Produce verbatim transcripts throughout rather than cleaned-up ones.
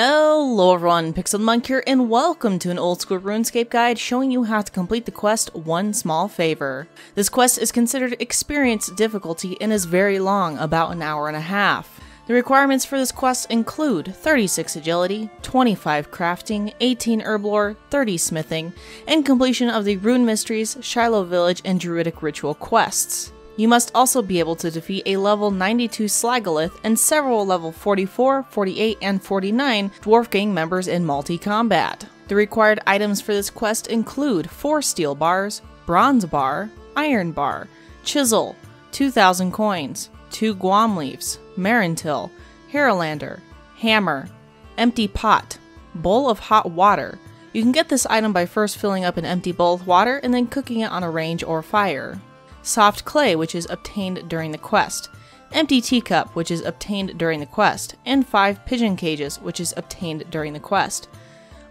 Hello everyone, Pixel Monk here, and welcome to an old school RuneScape guide showing you how to complete the quest One Small Favor. This quest is considered experience difficulty and is very long, about an hour and a half. The requirements for this quest include thirty-six agility, twenty-five crafting, eighteen herblore, thirty smithing, and completion of the Rune Mysteries, Shilo Village, and Druidic Ritual quests. You must also be able to defeat a level ninety-two Slagolith and several level forty-four, forty-eight, and forty-nine Dwarf Gang members in multi-combat. The required items for this quest include four steel bars, bronze bar, iron bar, chisel, two thousand coins, two guam leaves, Marrentill, Heralander, hammer, empty pot, bowl of hot water. You can get this item by first filling up an empty bowl with water and then cooking it on a range or fire. Soft clay, which is obtained during the quest, empty teacup, which is obtained during the quest, and five pigeon cages, which is obtained during the quest.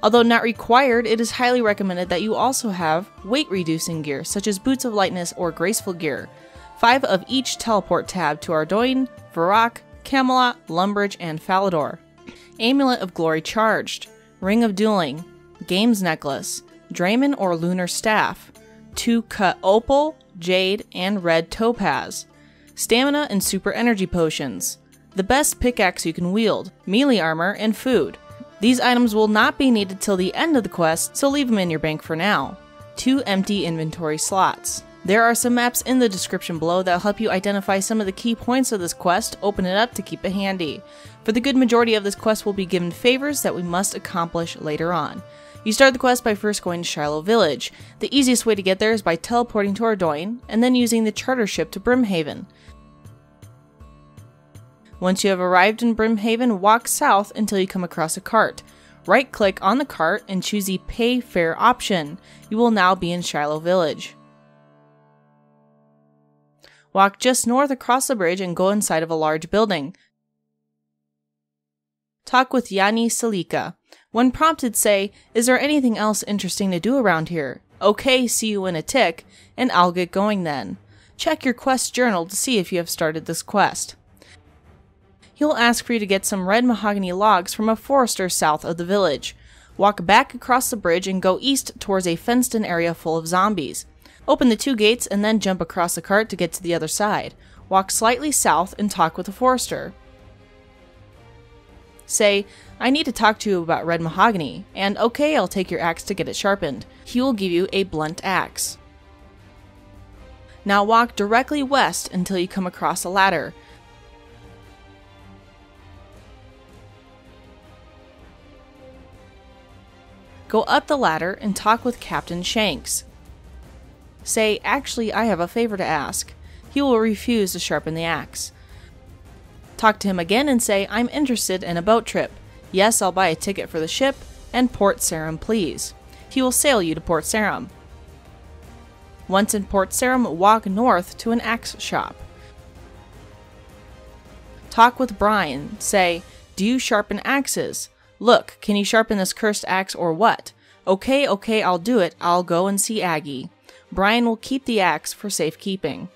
Although not required, it is highly recommended that you also have weight reducing gear, such as boots of lightness or graceful gear, five of each teleport tab to Ardougne, Varrock, Camelot, Lumbridge, and Falador, Amulet of Glory charged, Ring of Dueling, Games Necklace, Draiman or Lunar Staff, two cut opal, jade, and red topaz, stamina and super energy potions, the best pickaxe you can wield, melee armor, and food. These items will not be needed till the end of the quest, so leave them in your bank for now. Two empty inventory slots. There are some maps in the description below that will help you identify some of the key points of this quest. Open it up to keep it handy. For the good majority of this quest, we'll be given favors that we must accomplish later on. You start the quest by first going to Shilo Village. The easiest way to get there is by teleporting to Ardougne and then using the charter ship to Brimhaven. Once you have arrived in Brimhaven, walk south until you come across a cart. Right click on the cart and choose the Pay Fare option. You will now be in Shilo Village. Walk just north across the bridge and go inside of a large building. Talk with Yani Salika. When prompted, say, "Is there anything else interesting to do around here?" "Okay, see you in a tick," and "I'll get going then." Check your quest journal to see if you have started this quest. He'll ask for you to get some red mahogany logs from a forester south of the village. Walk back across the bridge and go east towards a fenced-in area full of zombies. Open the two gates and then jump across the cart to get to the other side. Walk slightly south and talk with a forester. Say, "I need to talk to you about red mahogany," and "Okay, I'll take your axe to get it sharpened." He will give you a blunt axe. Now walk directly west until you come across a ladder. Go up the ladder and talk with Captain Shanks. Say, "Actually, I have a favor to ask." He will refuse to sharpen the axe. Talk to him again and say, "I'm interested in a boat trip." "Yes, I'll buy a ticket for the ship," and "Port Sarim, please." He will sail you to Port Sarim. Once in Port Sarim, walk north to an axe shop. Talk with Brian. Say, "Do you sharpen axes?" "Look, can you sharpen this cursed axe or what?" "Okay, okay, I'll do it. I'll go and see Aggie." Brian will keep the axe for safekeeping.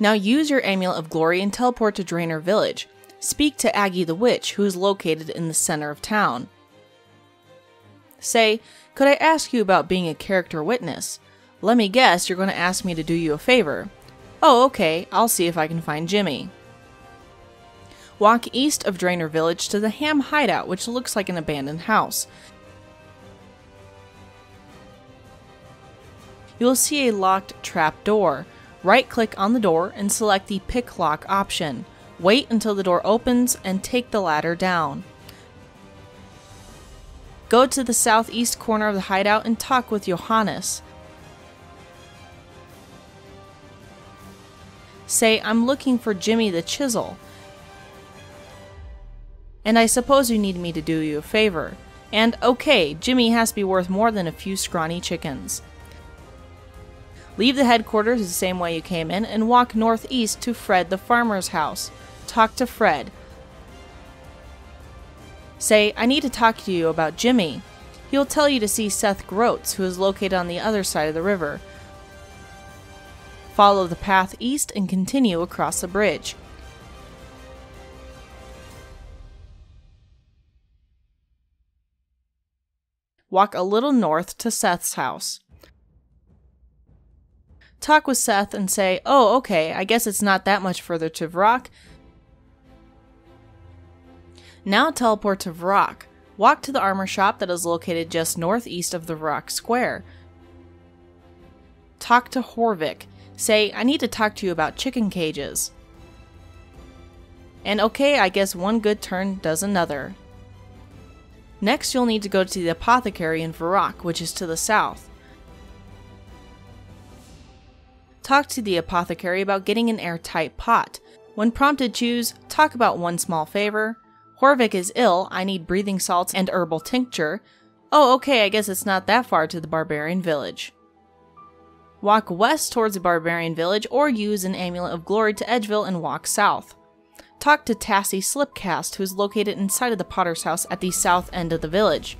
Now use your Amulet of Glory and teleport to Draynor Village. Speak to Aggie the Witch, who is located in the center of town. Say, "Could I ask you about being a character witness?" "Let me guess, you're going to ask me to do you a favor." "Oh, okay, I'll see if I can find Jimmy." Walk east of Draynor Village to the Ham Hideout, which looks like an abandoned house. You will see a locked trap door. Right-click on the door and select the Pick Lock option. Wait until the door opens and take the ladder down. Go to the southeast corner of the hideout and talk with Johannes. Say, "I'm looking for Jimmy the Chisel, and I suppose you need me to do you a favor," and "Okay, Jimmy has to be worth more than a few scrawny chickens." Leave the headquarters the same way you came in and walk northeast to Fred the Farmer's house. Talk to Fred. Say, "I need to talk to you about Jimmy." He'll tell you to see Seth Groats, who is located on the other side of the river. Follow the path east and continue across the bridge. walk a little north to Seth's house. Talk with Seth and say, oh, okay, I guess it's not that much further to Varrock. Now teleport to Varrock. Walk to the armor shop that is located just northeast of the Varrock Square. Talk to Horvik. Say, I need to talk to you about chicken cages. And okay, I guess one good turn does another. Next, you'll need to go to the apothecary in Varrock, which is to the south. Talk to the apothecary about getting an airtight pot. When prompted, choose, talk about one small favor. Horvik is ill, I need breathing salts and herbal tincture. Oh, okay, I guess it's not that far to the Barbarian Village. Walk west towards the Barbarian Village or use an Amulet of Glory to Edgeville and walk south. Talk to Tassie Slipcast, who is located inside of the Potter's House at the south end of the village.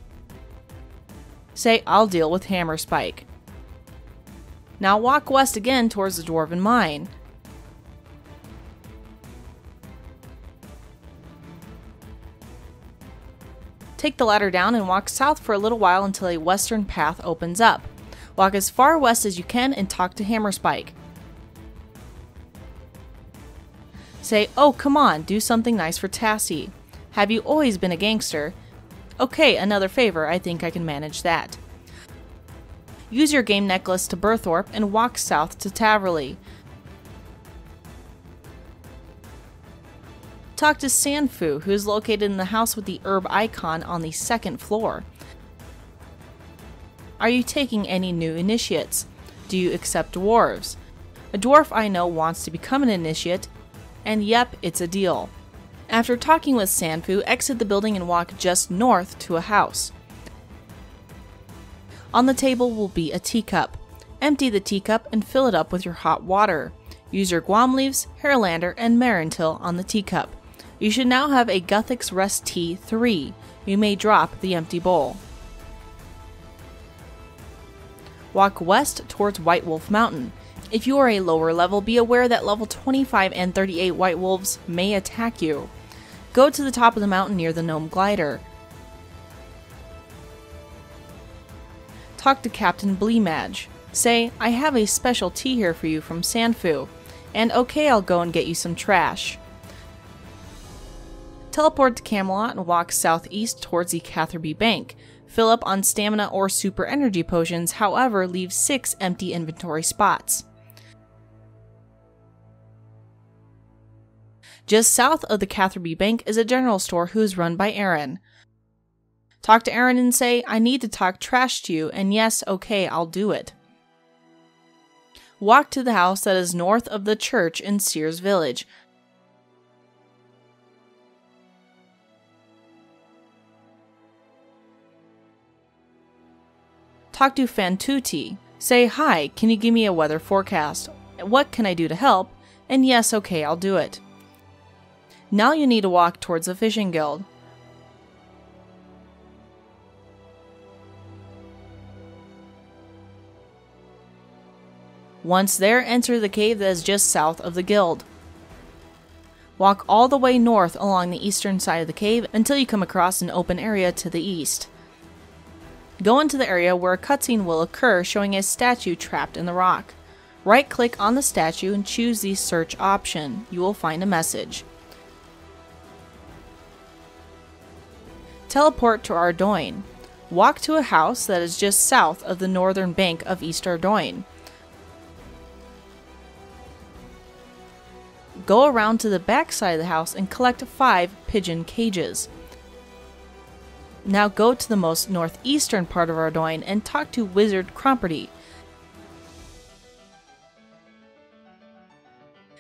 Say, I'll deal with Hammerspike. Now walk west again towards the Dwarven Mine. Take the ladder down and walk south for a little while until a western path opens up. Walk as far west as you can and talk to Hammerspike. Say, oh, come on, do something nice for Tassie. Have you always been a gangster? Okay, another favor, I think I can manage that. Use your Game Necklace to Burthorpe and walk south to Taverley. Talk to Sanfu, who is located in the house with the herb icon on the second floor. Are you taking any new initiates? Do you accept dwarves? A dwarf I know wants to become an initiate, and yep, it's a deal. After talking with Sanfu, exit the building and walk just north to a house. On the table will be a teacup. Empty the teacup and fill it up with your hot water. Use your guam leaves, Hairlander, and Marrentill on the teacup. You should now have a Guthix Rest Tea three. You may drop the empty bowl. Walk west towards White Wolf Mountain. If you are a lower level, be aware that level twenty-five and thirty-eight White Wolves may attack you. Go to the top of the mountain near the Gnome Glider. Talk to Captain Bleemadge. Say, I have a special tea here for you from Sanfu, and okay, I'll go and get you some trash. Teleport to Camelot and walk southeast towards the Catherby Bank. Fill up on stamina or super energy potions, however, leave six empty inventory spots. Just south of the Catherby Bank is a general store who is run by Aaron. Talk to Aaron and say, I need to talk trash to you, and yes, okay, I'll do it. Walk to the house that is north of the church in Sears Village. Talk to Fantuti. Say, hi, can you give me a weather forecast? What can I do to help? And yes, okay, I'll do it. Now you need to walk towards the fishing guild. Once there, enter the cave that is just south of the guild. Walk all the way north along the eastern side of the cave until you come across an open area to the east. Go into the area where a cutscene will occur showing a statue trapped in the rock. Right-click on the statue and choose the search option. You will find a message. Teleport to Ardougne. Walk to a house that is just south of the northern bank of East Ardougne. Go around to the back side of the house and collect five pigeon cages. Now go to the most northeastern part of Ardougne and talk to Wizard Cromperty.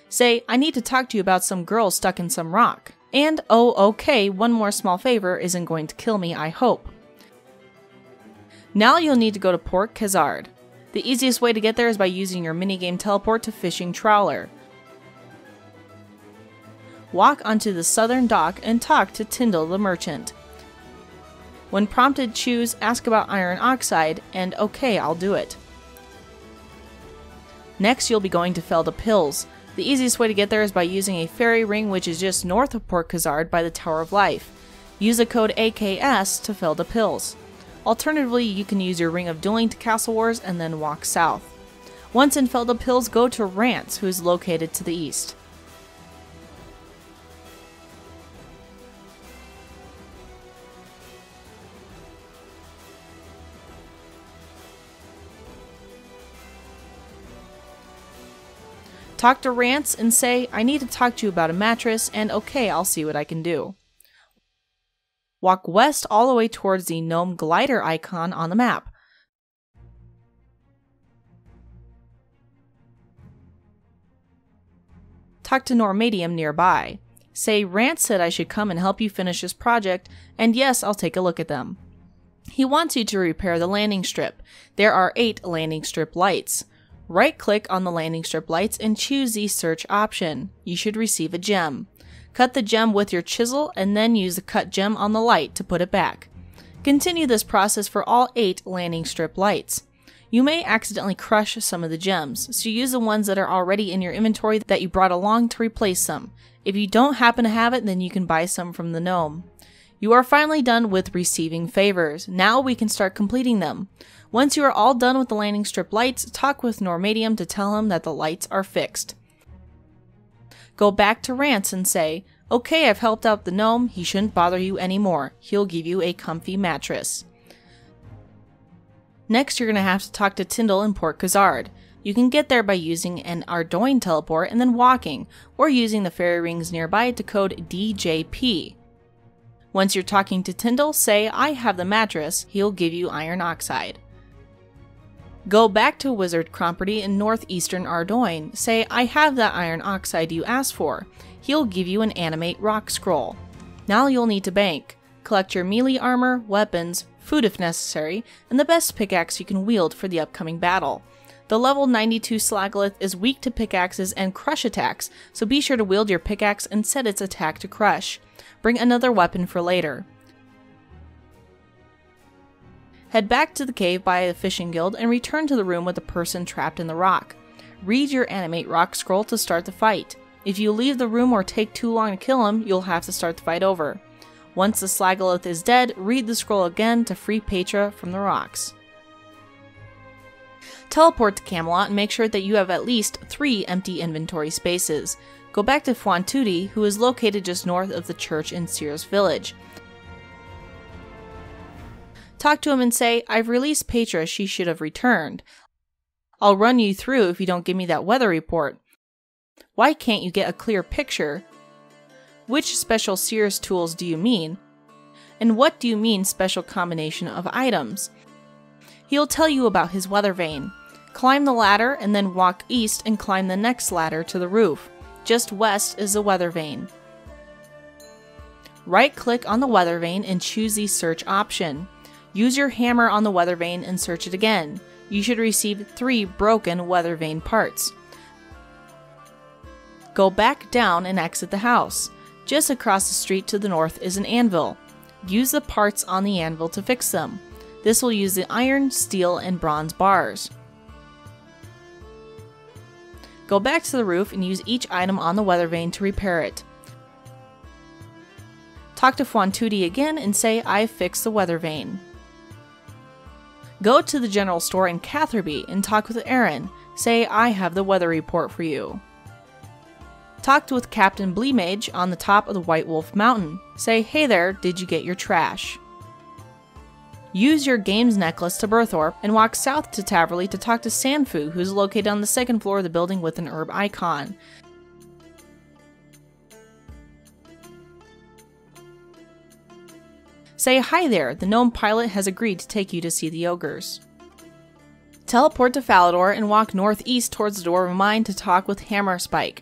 Say, I need to talk to you about some girl stuck in some rock. And oh okay, one more small favor isn't going to kill me, I hope. Now you'll need to go to Port Khazard. The easiest way to get there is by using your minigame teleport to Fishing Trawler. Walk onto the southern dock and talk to Tyndall the merchant. When prompted, choose Ask About Iron Oxide, and okay, I'll do it. Next, you'll be going to Feldip Hills. The easiest way to get there is by using a fairy ring, which is just north of Port Khazard by the Tower of Life. Use the code A K S to Feldip Hills. Alternatively, you can use your Ring of Dueling to Castle Wars and then walk south. Once in Feldip Hills, go to Rantz, who is located to the east. Talk to Rantz and say, I need to talk to you about a mattress, and okay, I'll see what I can do. Walk west all the way towards the gnome glider icon on the map. Talk to Normadium nearby. Say, Rantz said I should come and help you finish this project, and yes, I'll take a look at them. He wants you to repair the landing strip. There are eight landing strip lights. Right-click on the landing strip lights and choose the search option. You should receive a gem. Cut the gem with your chisel and then use the cut gem on the light to put it back. Continue this process for all eight landing strip lights. You may accidentally crush some of the gems, so use the ones that are already in your inventory that you brought along to replace some. If you don't happen to have it, then you can buy some from the gnome. You are finally done with receiving favors. Now we can start completing them. Once you are all done with the landing strip lights, talk with Normadium to tell him that the lights are fixed. Go back to Rantz and say, okay, I've helped out the gnome, he shouldn't bother you anymore. He'll give you a comfy mattress. Next, you're going to have to talk to Tyndall in Port Khazard. You can get there by using an Ardougne teleport and then walking, or using the fairy rings nearby to code D J P. Once you're talking to Tyndall, say, I have the mattress, he'll give you iron oxide. Go back to Wizard Cromperty in northeastern Ardougne, say, I have that iron oxide you asked for, he'll give you an animate rock scroll. Now you'll need to bank. Collect your melee armor, weapons, food if necessary, and the best pickaxe you can wield for the upcoming battle. The level ninety-two Slagolith is weak to pickaxes and crush attacks, so be sure to wield your pickaxe and set its attack to crush. Bring another weapon for later. Head back to the cave by the fishing guild and return to the room with the person trapped in the rock. Read your animate rock scroll to start the fight. If you leave the room or take too long to kill him, you'll have to start the fight over. Once the Slagolith is dead, read the scroll again to free Petra from the rocks. Teleport to Camelot and make sure that you have at least three empty inventory spaces. Go back to Fantuti, who is located just north of the church in Shilo Village. Talk to him and say, I've released Petra, she should have returned. I'll run you through if you don't give me that weather report. Why can't you get a clear picture? Which special Seer's tools do you mean? And what do you mean special combination of items? He'll tell you about his weather vane. Climb the ladder and then walk east and climb the next ladder to the roof. Just west is the weather vane. Right-click on the weather vane and choose the search option. Use your hammer on the weather vane and search it again. You should receive three broken weather vane parts. Go back down and exit the house. Just across the street to the north is an anvil. Use the parts on the anvil to fix them. This will use the iron, steel, and bronze bars. Go back to the roof and use each item on the weather vane to repair it. Talk to Fantuti again and say, I've fixed the weather vane. Go to the general store in Catherby and talk with Aaron. Say, I have the weather report for you. Talk with Captain Bleemage on the top of the White Wolf Mountain. Say, hey there, did you get your trash? Use your Games Necklace to Burthorpe and walk south to Taverley to talk to Sanfu, who is located on the second floor of the building with an herb icon. Say, hi there, the gnome pilot has agreed to take you to see the ogres. Teleport to Falador and walk northeast towards the door of a mine to talk with Hammerspike.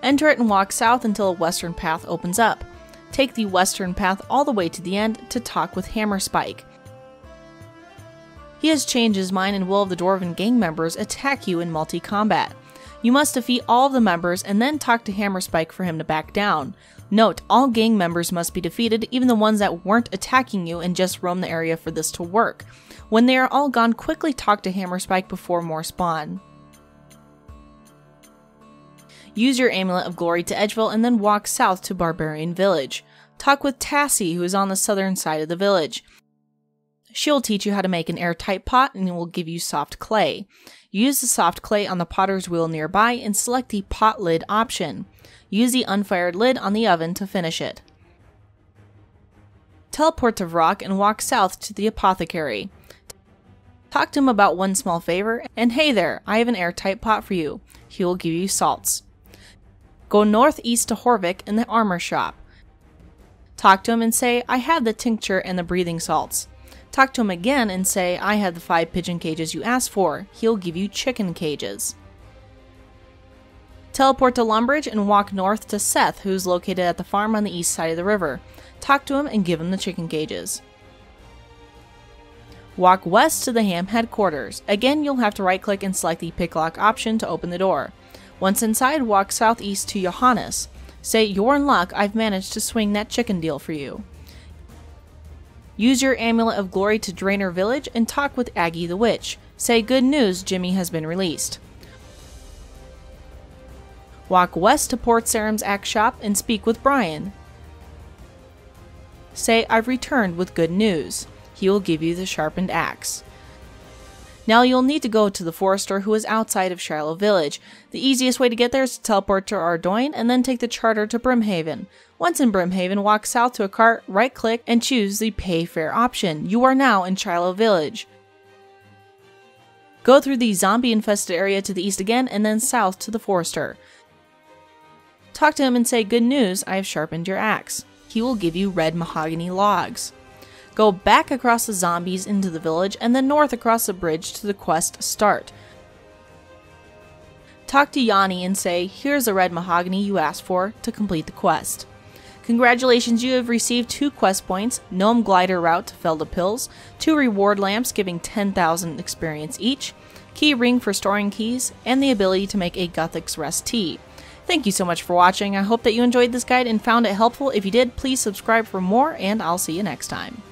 Enter it and walk south until a western path opens up. Take the western path all the way to the end to talk with Hammerspike. He has changed his mind and will of the Dwarven gang members attack you in multi-combat. You must defeat all of the members and then talk to Hammerspike for him to back down. Note, all gang members must be defeated, even the ones that weren't attacking you and just roam the area for this to work. When they are all gone, quickly talk to Hammerspike before more spawn. Use your Amulet of Glory to Edgeville and then walk south to Barbarian Village. Talk with Tassie, who is on the southern side of the village. She'll teach you how to make an airtight pot and will give you soft clay. Use the soft clay on the potter's wheel nearby and select the pot lid option. Use the unfired lid on the oven to finish it. Teleport to Varrock and walk south to the apothecary. Talk to him about One Small Favor and, hey there, I have an airtight pot for you. He will give you salts. Go northeast to Horvik and the armor shop. Talk to him and say, I have the tincture and the breathing salts. Talk to him again and say, I have the five pigeon cages you asked for. He'll give you chicken cages. Teleport to Lumbridge and walk north to Seth, who's located at the farm on the east side of the river. Talk to him and give him the chicken cages. Walk west to the ham headquarters. Again, you'll have to right-click and select the picklock option to open the door. Once inside, walk southeast to Johannes. Say, you're in luck, I've managed to swing that chicken deal for you. Use your Amulet of Glory to Draynor Village and talk with Aggie the Witch. Say, good news, Jimmy has been released. Walk west to Port Sarim's axe shop and speak with Brian. Say, I've returned with good news. He will give you the sharpened axe. Now you'll need to go to the Forester, who is outside of Shilo Village. The easiest way to get there is to teleport to Ardougne and then take the charter to Brimhaven. Once in Brimhaven, walk south to a cart, right-click, and choose the Pay Fare option. You are now in Shilo Village. Go through the zombie-infested area to the east again and then south to the Forester. Talk to him and say, good news, I have sharpened your axe. He will give you red mahogany logs. Go back across the zombies into the village and then north across the bridge to the quest start. Talk to Yanni and say, here's the red mahogany you asked for to complete the quest. Congratulations, you have received two quest points, Gnome Glider Route to Feldip Hills, two reward lamps giving ten thousand experience each, key ring for storing keys, and the ability to make a Guthix Rest Tea. Thank you so much for watching. I hope that you enjoyed this guide and found it helpful. If you did, please subscribe for more, and I'll see you next time.